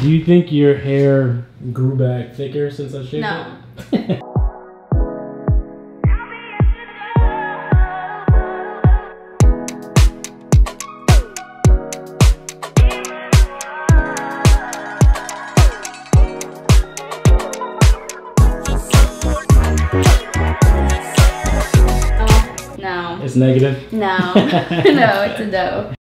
Do you think your hair grew back thicker since I shaved it? No. No. It's negative? No. No, it's a no.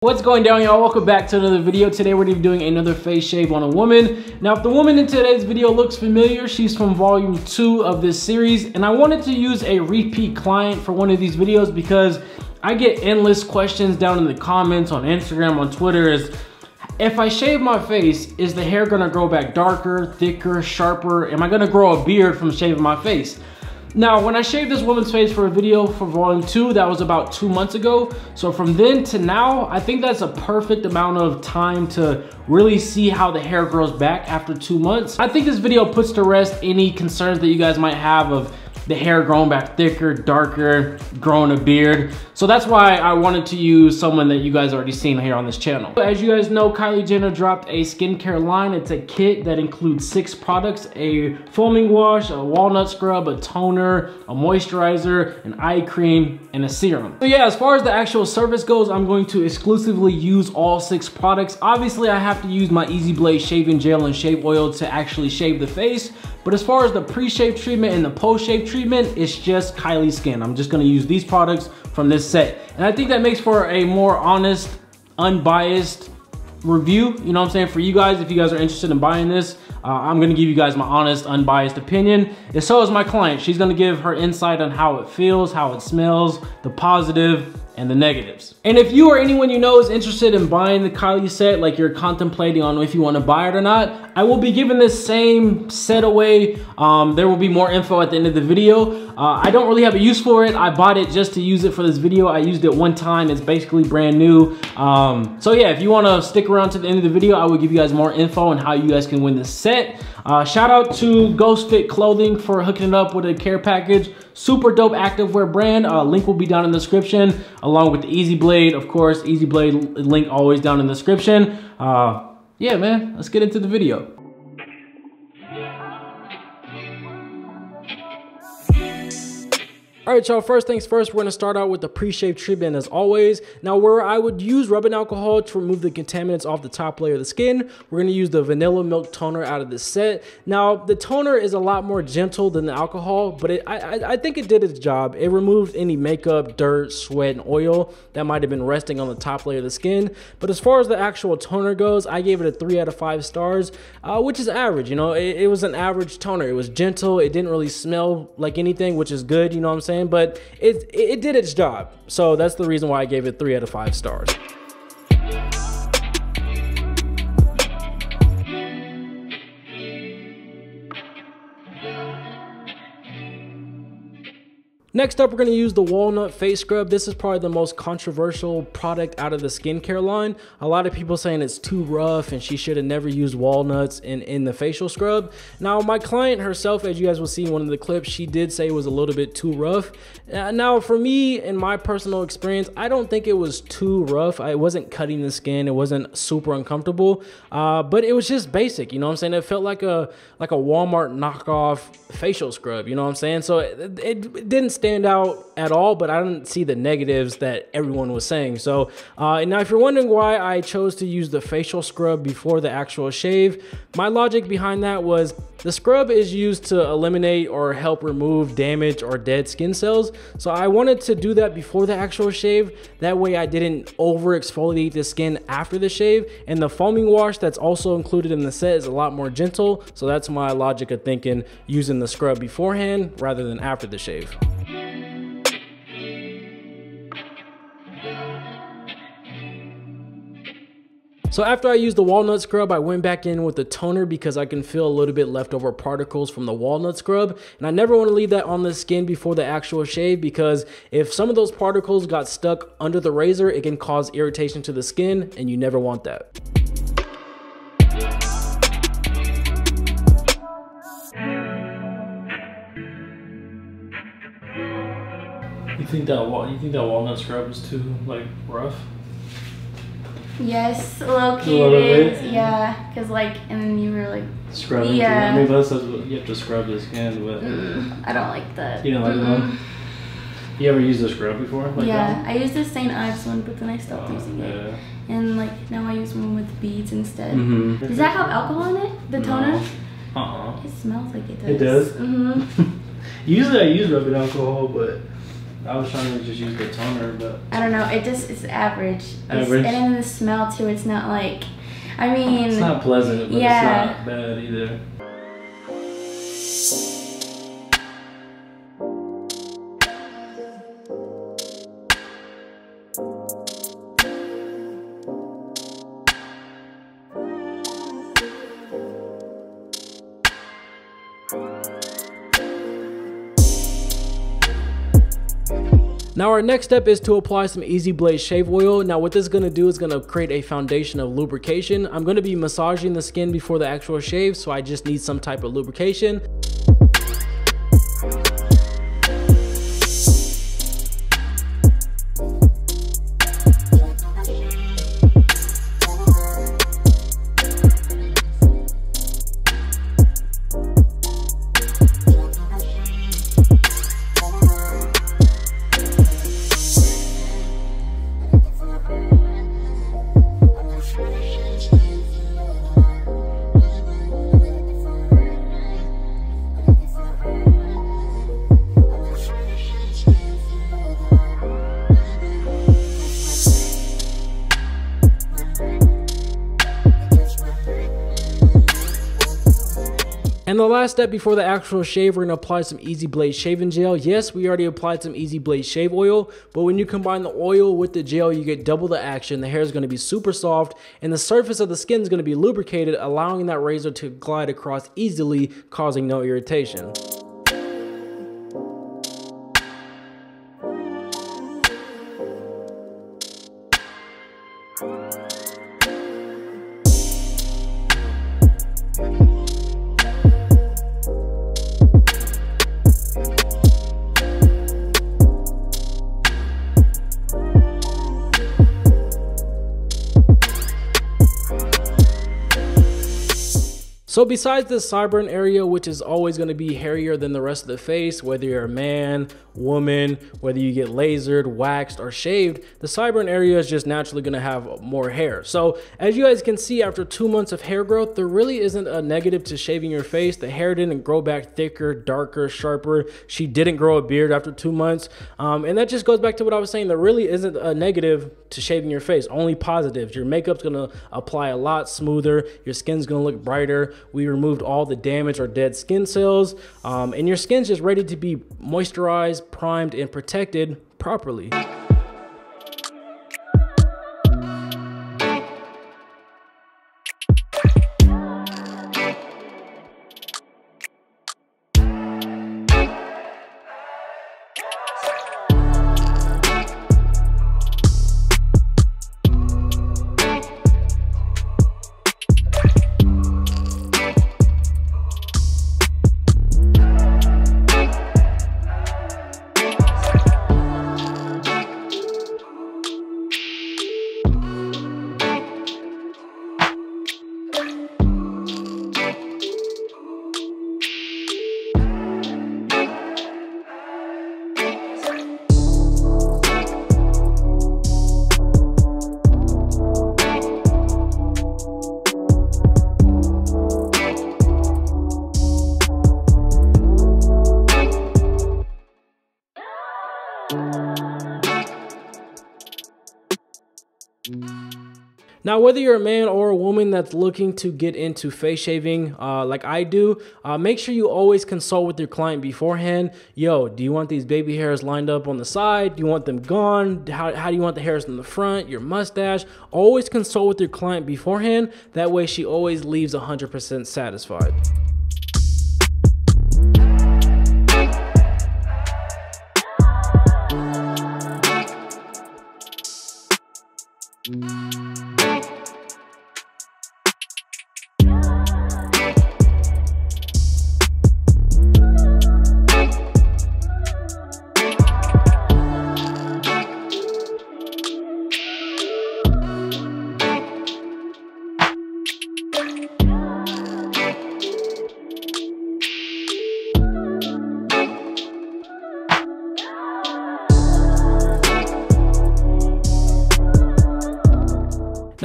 What's going down, y'all? Welcome back to another video. Today we're going to be doing another face shave on a woman. Now, if the woman in today's video looks familiar, she's from volume 2 of this series, and I wanted to use a repeat client for one of these videos because I get endless questions down in the comments on Instagram, on Twitter, is if I shave my face, is the hair going to grow back darker, thicker, sharper? Am I going to grow a beard from shaving my face? Now, when I shaved this woman's face for a video for volume 2, that was about 2 months ago. So from then to now, I think that's a perfect amount of time to really see how the hair grows back after 2 months. I think this video puts to rest any concerns that you guys might have of the hair growing back thicker, darker, growing a beard. So that's why I wanted to use someone that you guys already seen here on this channel. As you guys know, Kylie Jenner dropped a skincare line. It's a kit that includes 6 products, a foaming wash, a walnut scrub, a toner, a moisturizer, an eye cream, and a serum. So yeah, as far as the actual service goes, I'm going to exclusively use all 6 products. Obviously, I have to use my EzBlade shaving gel and shave oil to actually shave the face. But as far as the pre-shave treatment and the post-shave treatment, it's just Kylie Skin. I'm just gonna use these products from this set. And I think that makes for a more honest, unbiased review, you know what I'm saying? For you guys, if you guys are interested in buying this, I'm gonna give you guys my honest, unbiased opinion. And so is my client. She's gonna give her insight on how it feels, how it smells, the positive, and the negatives. And if you or anyone you know is interested in buying the Kylie set, like you're contemplating on if you wanna buy it or not, I will be giving this same set away. There will be more info at the end of the video. I don't really have a use for it. I bought it just to use it for this video. I used it one time, it's basically brand new. So yeah, if you wanna stick around to the end of the video, I will give you guys more info on how you guys can win this set. Shout out to Ghost Fit Clothing for hooking it up with a care package. Super dope activewear brand. Link will be down in the description, along with the EzBlade, of course. EzBlade link always down in the description. Yeah, man, let's get into the video. All right, y'all, first things first, we're gonna start out with the pre-shave treatment as always. Now, where I would use rubbing alcohol to remove the contaminants off the top layer of the skin, we're gonna use the Vanilla Milk Toner out of this set. Now, the toner is a lot more gentle than the alcohol, but I think it did its job. It removed any makeup, dirt, sweat, and oil that might've been resting on the top layer of the skin. But as far as the actual toner goes, I gave it a 3 out of 5 stars, which is average, you know? It was an average toner. It was gentle, it didn't really smell like anything, which is good, you know what I'm saying? But it did its job. So that's the reason why I gave it 3 out of 5 stars. Next up, we're gonna use the Walnut Face Scrub. This is probably the most controversial product out of the skincare line. A lot of people saying it's too rough and she should have never used walnuts in the facial scrub. Now, my client herself, as you guys will see in one of the clips, she did say it was a little bit too rough. Now, for me, in my personal experience, I don't think it was too rough. It wasn't cutting the skin. It wasn't super uncomfortable, but it was just basic, you know what I'm saying? It felt like a Walmart knockoff facial scrub, you know what I'm saying? So it didn't stand out at all, but I didn't see the negatives that everyone was saying. So now, if you're wondering why I chose to use the facial scrub before the actual shave, my logic behind that was the scrub is used to eliminate or help remove damage or dead skin cells. So I wanted to do that before the actual shave. That way I didn't over exfoliate the skin after the shave. And the foaming wash that's also included in the set is a lot more gentle. So that's my logic of thinking using the scrub beforehand rather than after the shave. So after I used the walnut scrub, I went back in with the toner because I can feel a little bit leftover particles from the walnut scrub. And I never want to leave that on the skin before the actual shave because if some of those particles got stuck under the razor, it can cause irritation to the skin and you never want that. You think that walnut scrub is too, like, rough? Yes, low-key. Yeah, because like, and then you were like scrubbing. Yeah. I mean, that's you have to scrub the skin with. I don't like that. You don't like that? You ever used a scrub before? Like that? I used the St. Ives one, but then I stopped using it. And like now I use one with beads instead. Does that have alcohol in it? The toner? It smells like it does. It does? Usually I use rubbing alcohol, but I was trying to just use the toner, but I don't know. It just it's average. Average. And then the smell too. It's not like, I mean, it's not pleasant, but it's not bad either. Now our next step is to apply some EzBlade shave oil. Now what this is going to do is going to create a foundation of lubrication. I'm going to be massaging the skin before the actual shave, so I just need some type of lubrication. And the last step before the actual shave, we're gonna apply some EzBlade shaving gel. Yes, we already applied some EzBlade shave oil, but when you combine the oil with the gel, you get double the action. The hair is gonna be super soft, and the surface of the skin is gonna be lubricated, allowing that razor to glide across easily, causing no irritation. So besides the sideburn area, which is always going to be hairier than the rest of the face, whether you're a man, woman, whether you get lasered, waxed, or shaved, the sideburn area is just naturally going to have more hair. So as you guys can see, after 2 months of hair growth, there really isn't a negative to shaving your face. The hair didn't grow back thicker, darker, sharper. She didn't grow a beard after 2 months. And that just goes back to what I was saying. There really isn't a negative to shaving your face, only positives. Your makeup's going to apply a lot smoother. Your skin's going to look brighter. We removed all the damaged or dead skin cells, and your skin's just ready to be moisturized, primed, and protected properly. Now, whether you're a man or a woman that's looking to get into face shaving like I do, make sure you always consult with your client beforehand. Yo, do you want these baby hairs lined up on the side? Do you want them gone? How do you want the hairs in the front, your mustache? Always consult with your client beforehand. That way she always leaves 100% satisfied.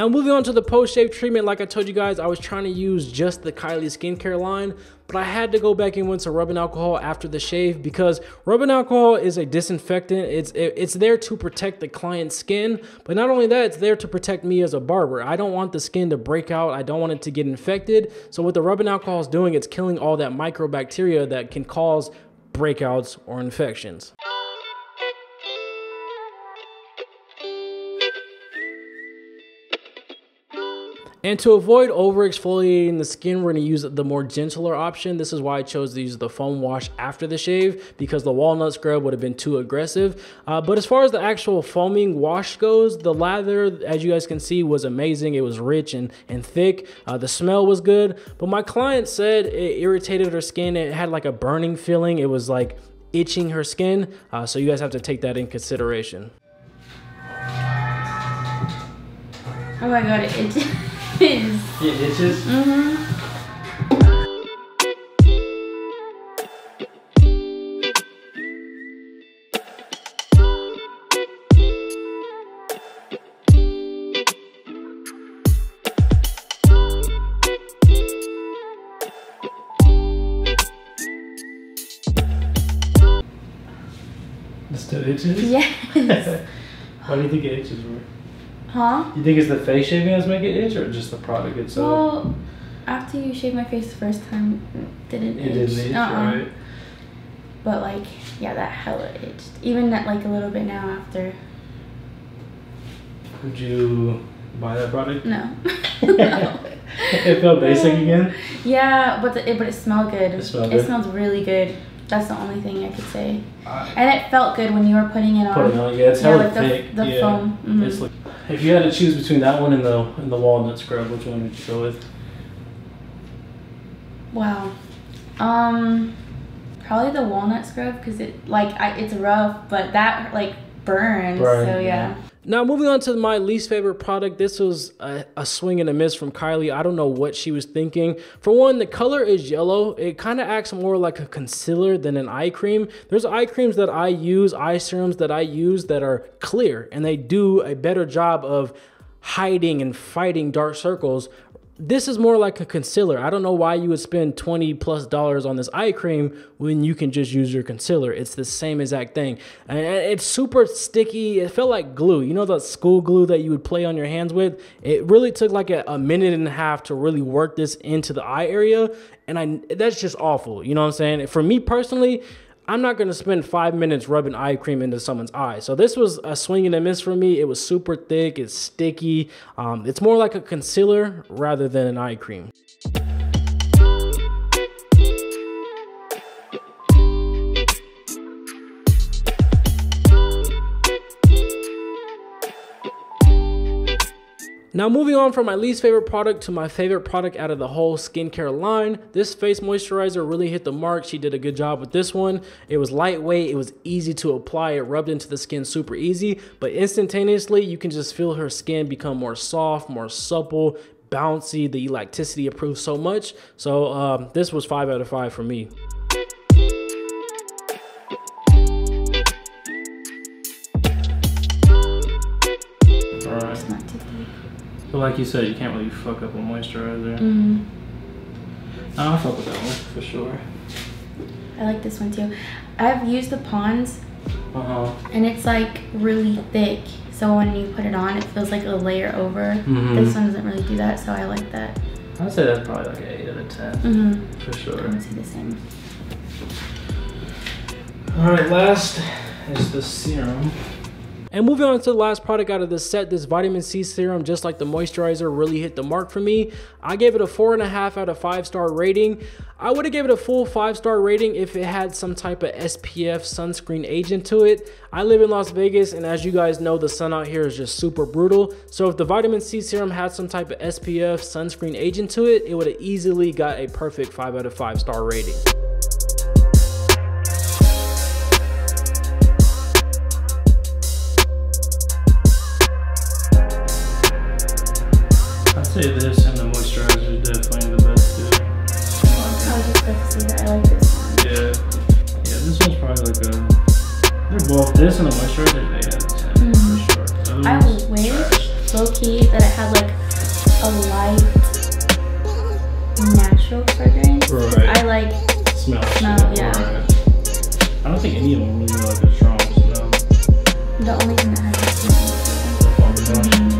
Now moving on to the post shave treatment, like I told you guys, I was trying to use just the Kylie skincare line, but I had to go back and went to rubbing alcohol after the shave because rubbing alcohol is a disinfectant. It's there to protect the client's skin, but not only that, it's there to protect me as a barber. I don't want the skin to break out. I don't want it to get infected. So what the rubbing alcohol is doing, it's killing all that microbacteria that can cause breakouts or infections. And to avoid over-exfoliating the skin, we're gonna use the more gentler option. This is why I chose to use the foam wash after the shave, because the walnut scrub would have been too aggressive. But as far as the actual foaming wash goes, the lather, as you guys can see, was amazing. It was rich and thick. The smell was good, but my client said it irritated her skin. It had like a burning feeling. It was like itching her skin. So you guys have to take that in consideration. Oh my God, it itches. It itches? Mm-hmm. It still itches? Yes. Why do you think it itches more? Huh? You think it's the face shaving that's making it itch or just the product itself? Well, after you shaved my face the first time, it didn't itch, right? But like, yeah, that hella itched. Even that, like a little bit now after. Would you buy that product? No. No. It felt basic again? Yeah, but it smelled good. It smells really good. That's the only thing I could say. And it felt good when you were putting it on. Yeah, it's hella thick. The foam. Mm-hmm. It's like, if you had to choose between that one and the walnut scrub, which one would you go with? Wow, probably the walnut scrub because it it's rough, but that like burns. So yeah. Now moving on to my least favorite product, this was a swing and a miss from Kylie. I don't know what she was thinking. For one, the color is yellow. It kind of acts more like a concealer than an eye cream. There's eye creams that I use, eye serums that I use that are clear, and they do a better job of hiding and fighting dark circles. This is more like a concealer. I don't know why you would spend $20+ on this eye cream when you can just use your concealer. It's the same exact thing. And it's super sticky. It felt like glue. You know that school glue that you would play on your hands with? It really took like a minute and a half to really work this into the eye area. And that's just awful. You know what I'm saying? For me personally, I'm not gonna spend 5 minutes rubbing eye cream into someone's eye. So this was a swing and a miss for me. It was super thick, it's sticky. It's more like a concealer rather than an eye cream. Now moving on from my least favorite product to my favorite product out of the whole skincare line, this face moisturizer really hit the mark. She did a good job with this one. It was lightweight, it was easy to apply, it rubbed into the skin super easy, but instantaneously you can just feel her skin become more soft, more supple, bouncy, the elasticity improved so much. So this was 5 out of 5 for me. But like you said, you can't really fuck up a moisturizer. Mm-hmm. I'll fuck with that one for sure. I like this one too. I've used the Ponds, and it's like really thick. So when you put it on, it feels like a layer over. Mm-hmm. This one doesn't really do that, so I like that. I'd say that's probably like an 8 out of 10 mm-hmm. for sure. I would say the same. All right, last is the serum. And moving on to the last product out of this set, this vitamin C serum, just like the moisturizer, really hit the mark for me. I gave it a 4.5 out of 5 star rating. I would have gave it a full 5-star rating if it had some type of SPF sunscreen agent to it. I live in Las Vegas, and as you guys know, the sun out here is just super brutal. So if the vitamin C serum had some type of SPF sunscreen agent to it, it would have easily got a perfect 5 out of 5 star rating. I'd say this and the moisturizer is definitely the best too. I was just about to say that I like this one. Yeah, this one's probably like a. They're both this and the moisturizer. They have 10 for sure. I wish, low key, that it had like smell, yeah. Right. I don't think any of them really like a strong smell. The only thing that has a strong smell.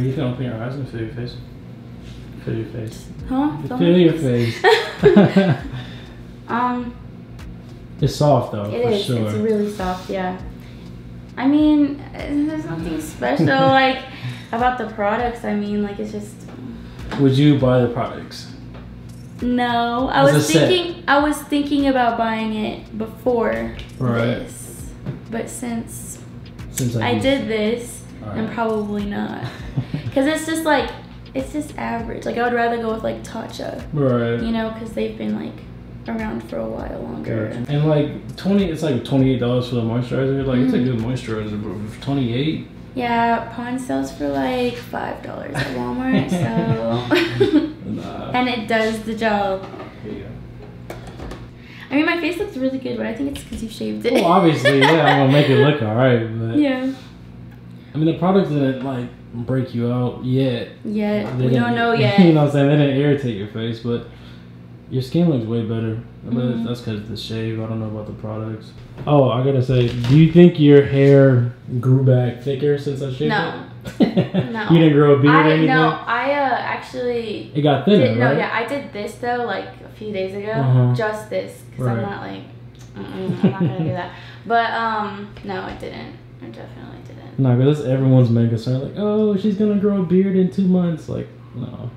You can open your eyes and feel your face. Feel your face. Huh? Feel your face. It's soft though, for sure. It's really soft, yeah. I mean, there's nothing special like about the products. I mean, like it's just. Would you buy the products? No, I was thinking. I was thinking about buying it before this, but since I did this. Right. And probably not, because it's just like, it's just average. Like I would rather go with like Tatcha, right? You know, because they've been like around for a while longer. Gotcha. And like it's like $28 for the moisturizer. Like it's a good moisturizer, but for $28. Yeah, Ponds sells for like $5 at Walmart, so nah. And it does the job. Yeah. I mean, my face looks really good, but I think it's because you shaved it. Well, obviously, yeah, I'm gonna make it look all right, but yeah. I mean, the product didn't like break you out yet. Yeah, we don't know yet. You know what I'm saying? They didn't irritate your face, but your skin looks way better. I mean, that's because of the shave. I don't know about the products. Oh, I gotta say, do you think your hair grew back thicker since I shaved it? No. No. You didn't grow a beard or anything? No, I actually. It got thinner, right? No, yeah, I did this though, like a few days ago. Just this, because I'm not like, I'm not gonna do that. But no, it didn't. I definitely didn't. No, because that's everyone's main concern. Like, oh, she's gonna grow a beard in 2 months. Like, no.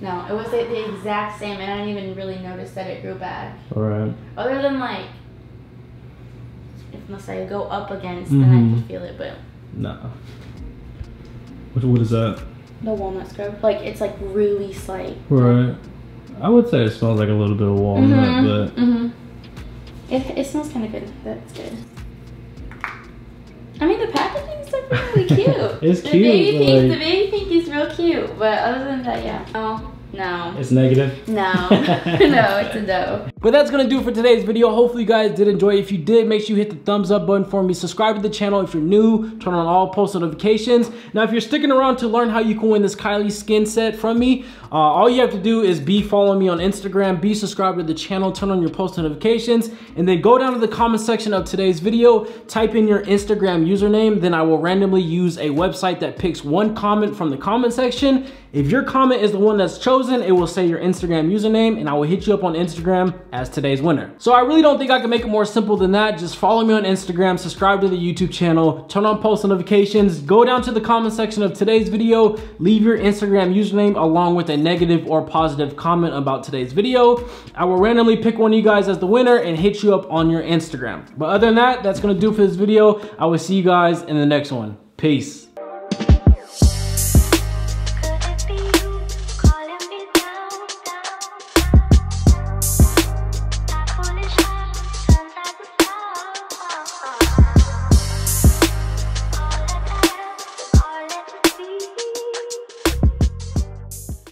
No, it was like the exact same, and I didn't even really notice that it grew back. Alright. Other than like, unless I go up against, then I can feel it, but. No. What is that? The walnut scrub. Like, it's like really slight. Right. I would say it smells like a little bit of walnut, but. It smells kind of good. That's good. I mean, the packaging's like really cute. It's cute. The baby pink is real cute, but other than that, yeah. Oh, no. It's negative? No. No, it's a no. But that's gonna do it for today's video. Hopefully you guys did enjoy. If you did, make sure you hit the thumbs up button for me. Subscribe to the channel if you're new. Turn on all post notifications. Now, if you're sticking around to learn how you can win this Kylie skin set from me, all you have to do is be following me on Instagram, be subscribed to the channel, turn on your post notifications, and then go down to the comment section of today's video, type in your Instagram username, then I will randomly use a website that picks one comment from the comment section. If your comment is the one that's chosen, it will say your Instagram username, and I will hit you up on Instagram as today's winner. So I really don't think I can make it more simple than that. Just follow me on Instagram, subscribe to the YouTube channel, turn on post notifications, go down to the comment section of today's video, leave your Instagram username along with a negative or positive comment about today's video. I will randomly pick one of you guys as the winner and hit you up on your Instagram. But other than that, that's gonna do for this video. I will see you guys in the next one. Peace.